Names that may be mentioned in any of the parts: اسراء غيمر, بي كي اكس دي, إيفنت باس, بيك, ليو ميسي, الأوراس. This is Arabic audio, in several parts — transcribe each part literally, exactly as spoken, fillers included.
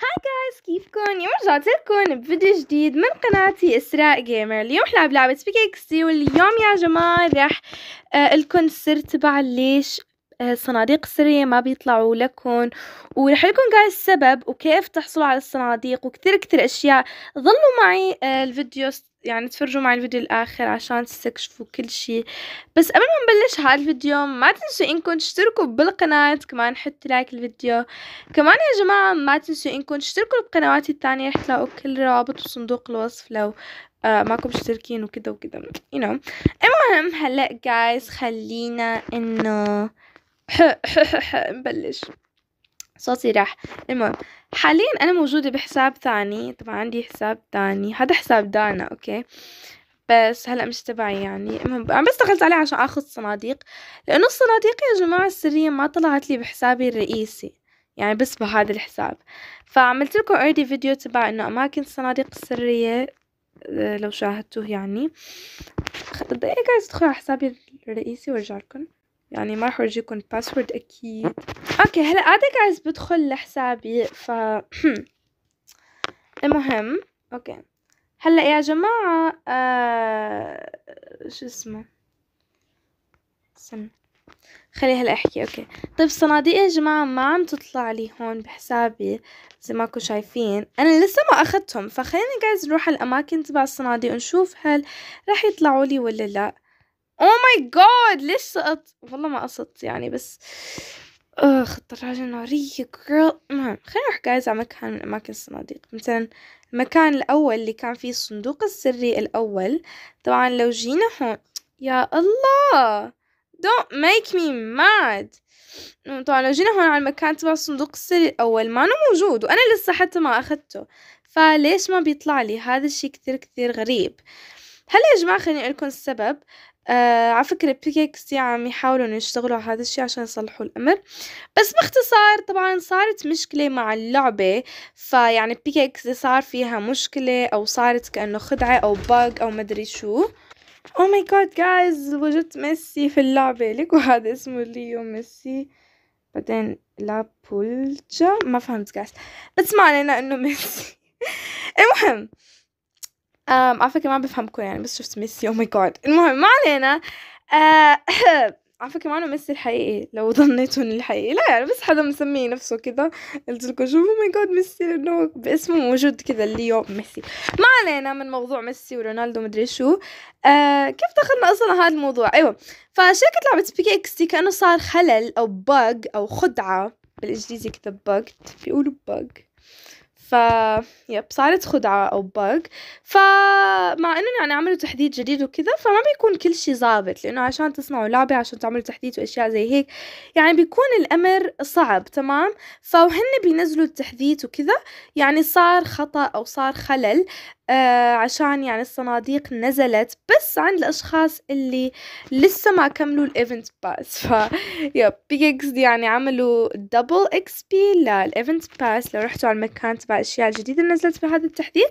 هاي جايز، كيفكن؟ اليوم رجعت لكم بفيديو جديد من قناتي اسراء غيمر. اليوم رح العب لعبة بي كي اكس دي، واليوم يا جماعة رح لكم السر تبع ليش الصناديق السرية ما بيطلعوا لكم، ورح لكم جايز السبب وكيف تحصلوا على الصناديق وكثير كثير اشياء. ظلوا معي الفيديو، يعني تفرجوا معي الفيديو الاخر عشان تستكشفوا كل شيء. بس قبل ما نبلش هذا الفيديو، ما تنسوا انكم تشتركوا بالقناة، كمان حطوا لايك الفيديو. كمان يا جماعة ما تنسوا انكم تشتركوا بقنواتي الثانية، رح تلاقوا كل روابط بصندوق الوصف لو آه ماكم مشتركين وكذا وكذا، you know. المهم هلا جايز خلينا انه نبلش. صوتي راح. المهم حاليا انا موجوده بحساب ثاني، طبعا عندي حساب ثاني، هذا حساب دانا، اوكي، بس هلا مش تبعي يعني. المهم عم بس دخلت عليه عشان اخذ صناديق، لانه الصناديق يا جماعه السريه ما طلعت لي بحسابي الرئيسي، يعني بس بهذا الحساب. فعملت لكم اوريدي فيديو تبع انه اماكن الصناديق السريه، لو شاهدتوه يعني. دقيقه ادخل على حسابي الرئيسي وارجع لكم، يعني ما رح ارجيكم باسورد اكيد. اوكي هلا عادة جايز بدخل لحسابي. ف المهم اوكي هلا يا جماعة آه... شو اسمه، استنى خلي هلا احكي. اوكي طيب الصناديق يا جماعة ما عم تطلع لي هون بحسابي زي ما كنتوا شايفين، انا لسه ما اخدتهم. فخلينا جايز نروح على الاماكن تبع الصناديق ونشوف هل رح يطلعوا لي ولا لا. اوه ماي جاد ليش سقط؟ والله ما قصدت يعني، بس اخ الدراجة نارية جيرل. المهم خلينا نروح جايز على مكان من اماكن الصناديق، مثلا المكان الاول اللي كان فيه الصندوق السري الاول. طبعا لو جينا هون، يا الله don't make me mad. طبعا لو جينا هون على المكان تبع الصندوق السري الاول ما أنا موجود، وانا لسه حتى ما اخذته، فليش ما بيطلع لي؟ هذا الشيء كثير كثير غريب. هلا يا جماعة خليني اقول لكم السبب. آه على فكرة بيك اكس دي عم يحاولوا انه يشتغلوا على هذا الشيء عشان يصلحوا الامر. بس باختصار طبعا صارت مشكلة مع اللعبة، فيعني بيك اكس دي صار فيها مشكلة، او صارت كأنه خدعة او باج او مدري شو. او ماي جاد جايز وجدت ميسي في اللعبة، ليكو هذا اسمه ليو ميسي، بعدين لابولجا، ما فهمت جايز، بس ما علينا انه ميسي. المهم امم على فكرة ما بفهمكم يعني، بس شفت ميسي او ماي جاد. المهم ما علينا. آه على فكرة ما انه ميسي الحقيقي لو ظنيتهم الحقيقي، لا يعني بس حدا مسميه نفسه كذا. قلت لكم شوفوا او ماي جاد ميسي لانه باسمه موجود كذا الليو ميسي. ما علينا من موضوع ميسي ورونالدو مدري شو. آه كيف دخلنا اصلا هذا الموضوع؟ ايوه فشركة لعبة بيك اكس تي كأنه صار خلل او باج او خدعة، بالانجليزي كذا باج بيقولوا باج، ف يب صارت خدعة أو باج. فمع إنه يعني عملوا تحديث جديد وكذا، فما بيكون كل شي ظابط، لأنه عشان تصنعوا لعبة عشان تعملوا تحديث وأشياء زي هيك يعني بيكون الأمر صعب، تمام. فوهن بينزلوا التحديث وكذا يعني صار خطأ أو صار خلل، آه عشان يعني الصناديق نزلت بس عند الأشخاص اللي لسه ما كملوا الإيفنت باس. ف يب بيك اكس دي يعني عملوا دبل اكس بي للإيفنت باس. لو رحتوا على المكان تبع الأشياء الجديدة اللي نزلت بهذا التحديث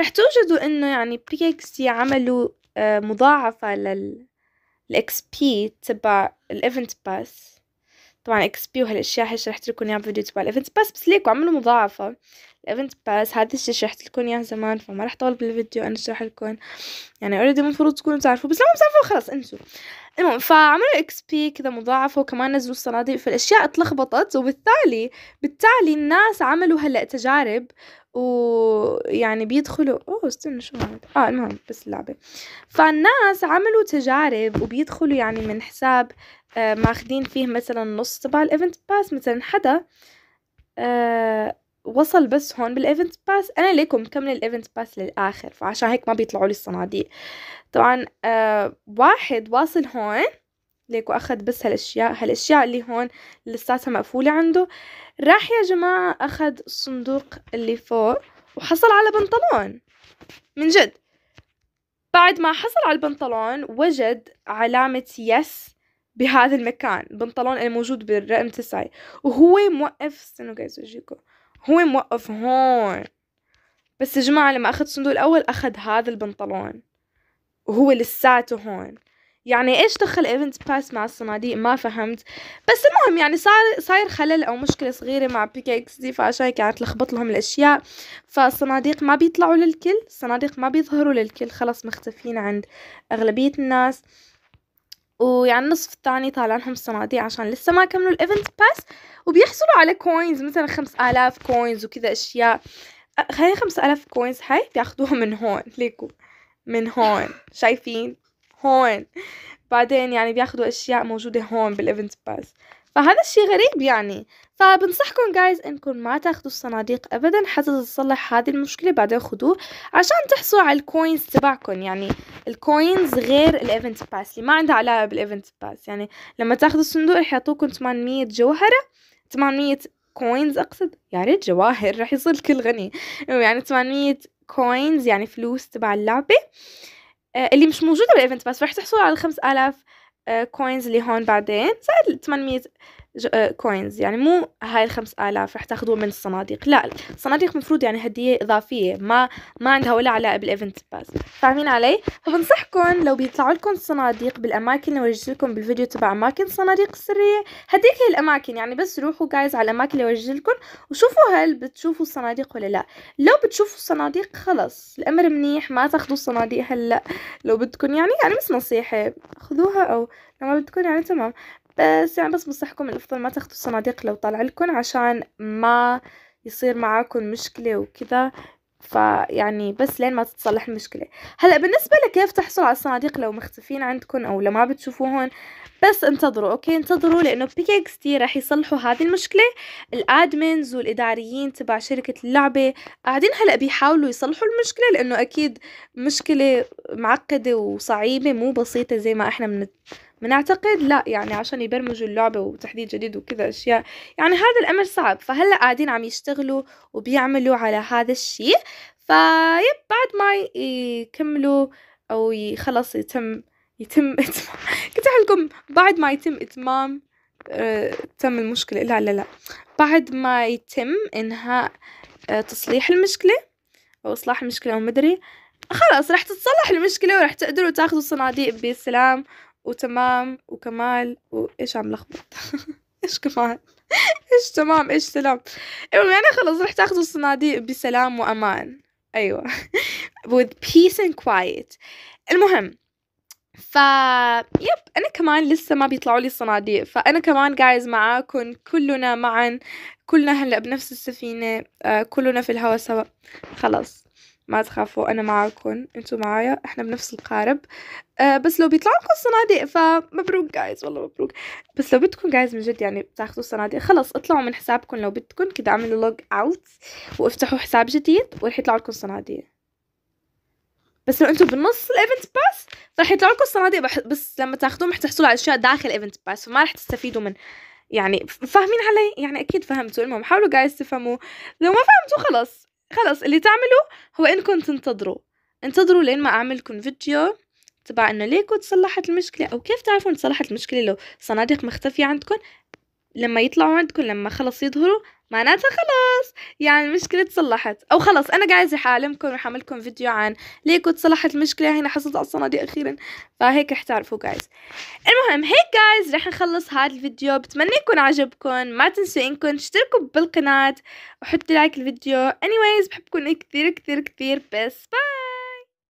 رح توجدوا إنه يعني بيك اكس دي عملوا آه مضاعفة للإكس بي تبع الإيفنت باس. طبعا اكس بي وهالاشياء هي شرحت لكم اياها بفيديو تبع الايفنت باس، بس ليكوا عملوا مضاعفه الايفنت باس. هذا الشيء شرحت لكم اياه زمان، فما راح طول بالفيديو انا اشرح لكم، يعني اوريدي المفروض تكونوا تعرفوا، بس لو ما بتعرفوا خلص انسوا. المهم فعملوا اكس بي كذا مضاعفه، وكمان نزلوا الصناديق، فالاشياء اتلخبطت، وبالتالي بالتالي الناس عملوا هلا تجارب، ويعني بيدخلوا اوه استنى شو هذا. اه المهم بس اللعبه، فالناس عملوا تجارب وبيدخلوا يعني من حساب آه ماخذين فيه مثلا نص تبع الايفنت باس. مثلا حدا آه وصل بس هون بالايفنت باس، انا ليكم مكمله الايفنت باس للاخر، فعشان هيك ما بيطلعوا لي الصناديق. طبعا آه واحد واصل هون ليكو اخذ بس هالاشياء، هالاشياء اللي هون لساتها مقفوله عنده. راح يا جماعه اخذ الصندوق اللي فوق وحصل على بنطلون، من جد بعد ما حصل على البنطلون وجد علامه يس بهذا المكان، البنطلون الموجود بالرقم تسعة، وهو موقف. استنوا جايز اجيكم، هو موقف هون. بس يا جماعه لما اخذ الصندوق الاول اخذ هذا البنطلون وهو لساته هون، يعني ايش دخل ايفنت باس مع الصناديق؟ ما فهمت. بس المهم يعني صار صاير خلل او مشكله صغيره مع بي كي اكس دي، فعشان هيك قعدت لخبط لهم الاشياء. فالصناديق ما بيطلعوا للكل، الصناديق ما بيظهروا للكل، خلص مختفين عند اغلبيه الناس، ويعني النصف الثاني طالع لهم الصناديق عشان لسه ما كملوا الايفنت باس، وبيحصلوا على كوينز مثلا خمس آلاف كوينز وكذا اشياء. هاي خمس آلاف كوينز هاي بياخدوها من هون ليكو، من هون شايفين هون، بعدين يعني بياخدوا اشياء موجودة هون بالايفنت باس. فهذا الشي غريب يعني. فبنصحكم جايز انكم ما تاخدوا الصناديق ابدا حتى تصلح هذه المشكلة، بعدين خدوه عشان تحصلوا على الكوينز تبعكم. يعني الكوينز غير الايفنت باس اللي ما عندها علاقة بالايفنت باس. يعني لما تاخدوا الصندوق رح يعطوكم ثمانمية جوهرة، ثمانمية كوينز اقصد، يعني جواهر رح يصير كل غني، يعني ثمانمية كوينز يعني فلوس تبع اللعبة اللي مش موجودة بالايفنت باس. رح تحصلوا على خمس آلاف كوينز اللي هون، بعدين زائد ثمانمية كوينز. يعني مو هاي الخمس آلاف رح تاخدوها من الصناديق، لا، الصناديق مفروض يعني هدية إضافية ما ما عندها ولا علاقة بالإيفنت باس، فاهمين علي؟ فبنصحكم لو بيطلعوا لكم الصناديق بالأماكن اللي ورجيت لكم بالفيديو تبع أماكن الصناديق السرية، هديك هي الأماكن. يعني بس روحوا جايز على الأماكن اللي ورجيت لكم وشوفوا هل بتشوفوا الصناديق ولا لا. لو بتشوفوا الصناديق خلص الأمر منيح، ما تاخدوا الصناديق هلا لو بدكم، يعني يعني بس نصيحة خذوها، أو لما بدكم يعني تمام. بس يعني بس بنصحكم الافضل ما تاخذوا الصناديق لو طالع لكم عشان ما يصير معاكم مشكله وكذا. فيعني بس لين ما تتصلح المشكله. هلا بالنسبه لكيف تحصل على الصناديق لو مختفين عندكم او لو ما بتشوفوهم، بس انتظروا. اوكي انتظروا، لانه بيك اكس دي راح يصلحوا هذه المشكله. الادمنز والاداريين تبع شركه اللعبه قاعدين هلا بيحاولوا يصلحوا المشكله، لانه اكيد مشكله معقده وصعيبه، مو بسيطه زي ما احنا من بنعتقد، لا يعني عشان يبرمجوا اللعبة وتحديث جديد وكذا أشياء، يعني هذا الأمر صعب. فهلأ قاعدين عم يشتغلوا وبيعملوا على هذا الشي. فيب بعد ما يكملوا أو خلص يتم يتم إتمام، كنت أحلكم بعد ما يتم إتمام أه تم المشكلة، لا لا لا بعد ما يتم إنهاء أه تصليح المشكلة أو إصلاح المشكلة أو مدري، خلاص رح تتصلح المشكلة ورح تقدروا تاخذوا الصناديق بسلام وتمام وكمال. وايش عم لخبط ايش كمال ايش تمام ايش سلام، المهم يعني خلص رح تاخذوا الصناديق بسلام وامان، ايوه with peace and quiet. المهم ف يب انا كمان لسه ما بيطلعوا لي الصناديق، فانا كمان جايز معاكم كلنا معا، كلنا هلا بنفس السفينه، كلنا في الهواء سوا. خلص ما تخافوا، أنا معاكم، أنتوا معايا، إحنا بنفس القارب. أه بس لو بيطلعوا لكم الصناديق فمبروك جايز، والله مبروك. بس لو بدكم جايز من جد يعني بتاخذوا الصناديق، خلص اطلعوا من حسابكم لو بدكم كده، اعملوا لوج اوت وافتحوا حساب جديد ورح يطلعوا لكم الصناديق. بس لو أنتوا بالنص الإيفنت باس فرح يطلعوا لكم الصناديق، بس لما تاخذوهم رح تحصلوا على أشياء داخل الإيفنت باس، فما رح تستفيدوا من، يعني فاهمين علي؟ يعني أكيد فهمتوا. المهم حاولوا جايز تفهموا، لو ما فهمتوا خلص خلص اللي تعملوه هو انكم تنتظروا، انتظروا لين ما اعملكم فيديو تبع انه ليكو تصلحت المشكله، او كيف تعرفوا ان تصلحت المشكله لو صناديق مختفيه عندكم. لما يطلعوا عندكم، لما خلص يظهروا، معناتها خلاص يعني المشكله تصلحت. او خلص انا جايزه حاعلمكم رح اعملكم فيديو عن ليكو تصلحت المشكله، هنا حصلت على الصناديق اخيرا، فهيك رح تعرفوا جايز. المهم هيك جايز رح نخلص هذا الفيديو، بتمنى يكون عجبكم، ما تنسوا انكم تشتركوا بالقناه وحطوا لايك الفيديو. anyways بحبكم كثير كثير كثير، بس باي.